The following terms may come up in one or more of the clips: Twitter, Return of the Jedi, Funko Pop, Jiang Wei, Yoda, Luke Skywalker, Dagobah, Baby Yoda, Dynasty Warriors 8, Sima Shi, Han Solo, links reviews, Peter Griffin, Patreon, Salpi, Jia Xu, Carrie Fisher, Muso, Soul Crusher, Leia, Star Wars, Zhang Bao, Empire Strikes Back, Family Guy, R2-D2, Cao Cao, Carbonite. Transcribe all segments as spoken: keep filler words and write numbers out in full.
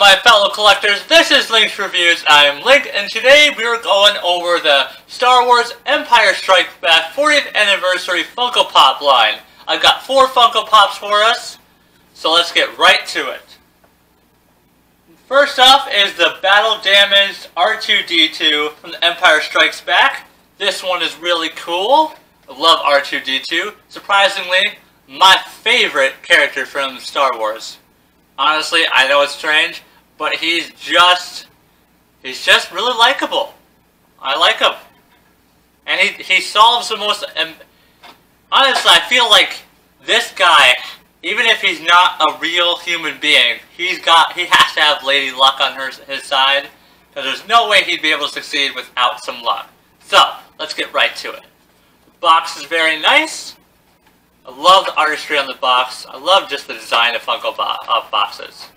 up, my fellow collectors? This is Link's Reviews. I am Link, and today we are going over the Star Wars Empire Strikes Back fortieth Anniversary Funko Pop line. I've got four Funko Pops for us, so let's get right to it. First off is the battle-damaged R two D two from the Empire Strikes Back. This one is really cool. I love R two D two. Surprisingly, my favorite character from Star Wars. Honestly, I know it's strange, but he's just, he's just really likable. I like him. And he, he solves the most, um, honestly, I feel like this guy, even if he's not a real human being, he's got, he has to have Lady Luck on her, his side, because there's no way he'd be able to succeed without some luck. So, let's get right to it. The box is very nice. I love the artistry on the box. I love just the design of Funko bo uh, boxes.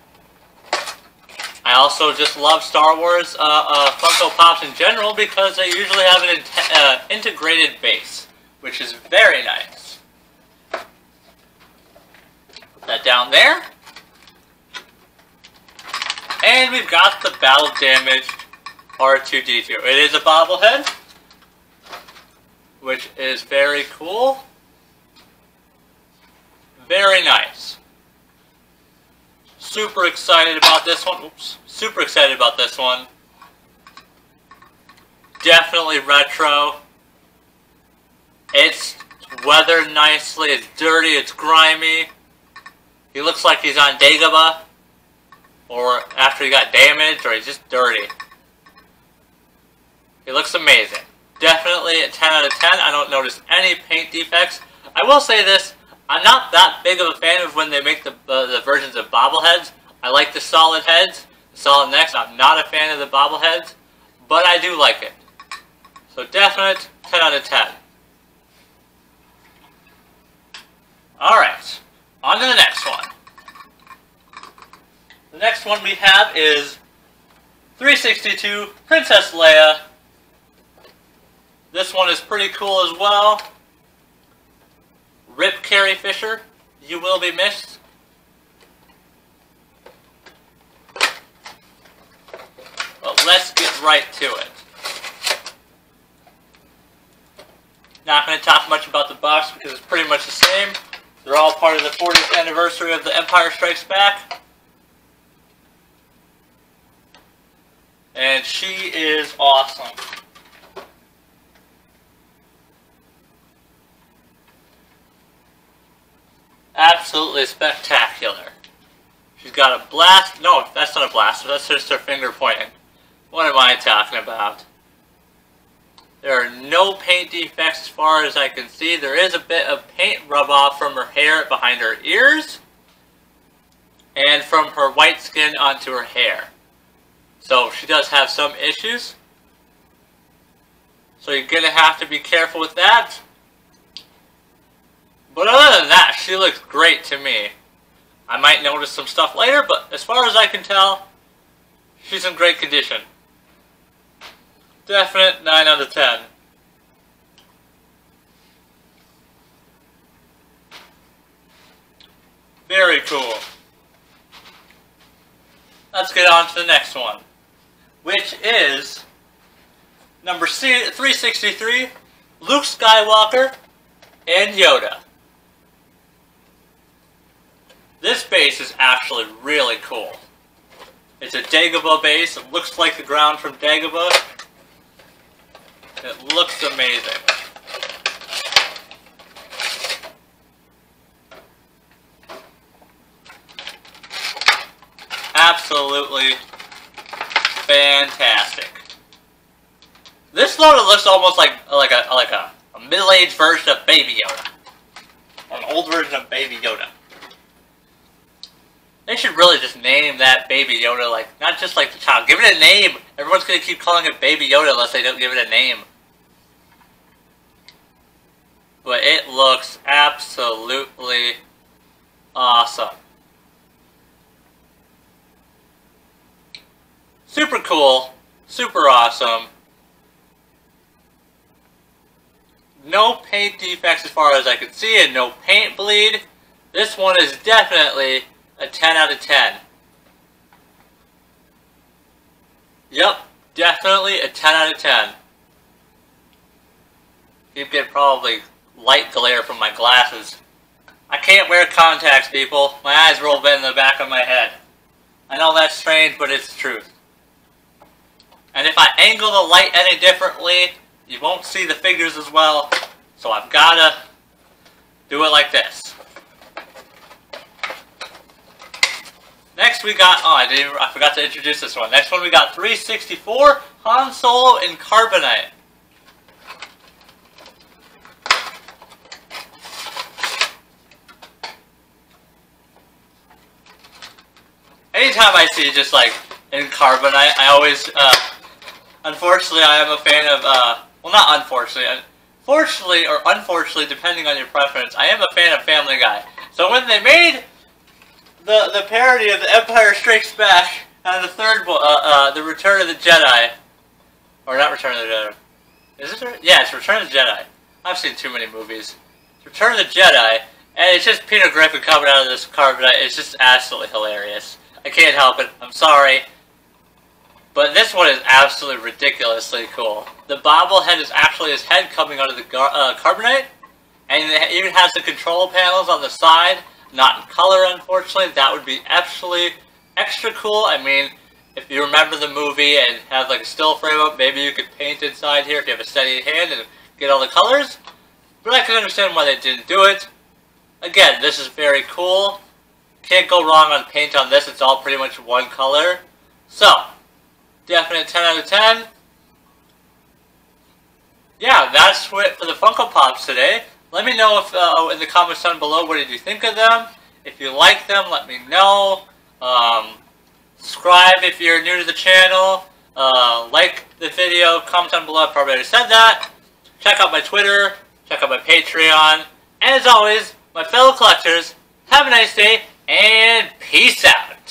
I also just love Star Wars uh, uh, Funko Pops in general because they usually have an in uh, integrated base, which is very nice. Put that down there. And we've got the battle damage R two D two. It is a bobblehead, which is very cool. Very nice. Super excited about this one. Oops. Super excited about this one. Definitely retro. It's weathered nicely. It's dirty. It's grimy. He looks like he's on Dagobah. Or after he got damaged. Or he's just dirty. He looks amazing. Definitely a ten out of ten. I don't notice any paint defects. I will say this. I'm not that big of a fan of when they make the, uh, the versions of bobbleheads. I like the solid heads, the solid necks. I'm not a fan of the bobbleheads, but I do like it. So definite ten out of ten. Alright, on to the next one. The next one we have is three sixty-two Princess Leia. This one is pretty cool as well. Rip Carrie Fisher, you will be missed. But let's get right to it. Not going to talk much about the box because it's pretty much the same. They're all part of the fortieth anniversary of the Empire Strikes Back. And she is awesome. Absolutely spectacular. She's got a blast. No, that's not a blaster. That's just her finger pointing. What am I talking about? There are no paint defects as far as I can see. There is a bit of paint rub off from her hair behind her ears. And from her white skin onto her hair. So she does have some issues. So you're going to have to be careful with that. But other than that, she looks great to me. I might notice some stuff later, but as far as I can tell, she's in great condition. Definite nine out of ten. Very cool. Let's get on to the next one, which is number three sixty-three, Luke Skywalker and Yoda. This base is actually really cool. It's a Dagobah base. It looks like the ground from Dagobah. It looks amazing. Absolutely fantastic. This Yoda looks almost like like a like a, a middle-aged version of Baby Yoda, or an old version of Baby Yoda. They should really just name that Baby Yoda, like, not just like the child. Give it a name! Everyone's going to keep calling it Baby Yoda unless they don't give it a name. But it looks absolutely awesome. Super cool. Super awesome. No paint defects as far as I can see, and no paint bleed. This one is definitely a ten out of ten. Yep, definitely a ten out of ten. You could probably light glare from my glasses. I can't wear contacts, people. My eyes roll back in the back of my head. I know that's strange, but it's the truth. And if I angle the light any differently, you won't see the figures as well. So I've gotta do it like this. Next we got, oh I didn't, I forgot to introduce this one. Next one we got three sixty-four, Han Solo, and Carbonite. Anytime I see just like in Carbonite, I always, uh, unfortunately I am a fan of, uh, well not unfortunately, fortunately or unfortunately depending on your preference, I am a fan of Family Guy. So when they made the the parody of the Empire Strikes Back and the third book, uh, uh, the Return of the Jedi, or not Return of the Jedi, is it? Yeah, it's Return of the Jedi. I've seen too many movies. It's Return of the Jedi, and it's just Peter Griffin coming out of this Carbonite. It's just absolutely hilarious. I can't help it. I'm sorry. But this one is absolutely ridiculously cool. The bobblehead is actually his head coming out of the uh, Carbonite. And it even has the control panels on the side. Not in color, unfortunately. That would be absolutely extra cool. I mean, if you remember the movie and have like a still frame up, maybe you could paint inside here if you have a steady hand and get all the colors. But I can understand why they didn't do it. Again, this is very cool. Can't go wrong on paint on this, it's all pretty much one color. So, definite ten out of ten. Yeah, that's it for the Funko Pops today. Let me know if uh, in the comments down below, what did you think of them? If you like them, let me know. Um, subscribe if you're new to the channel. Uh, like the video, comment down below, I probably already said that. Check out my Twitter, check out my Patreon. And as always, my fellow collectors, have a nice day. And peace out.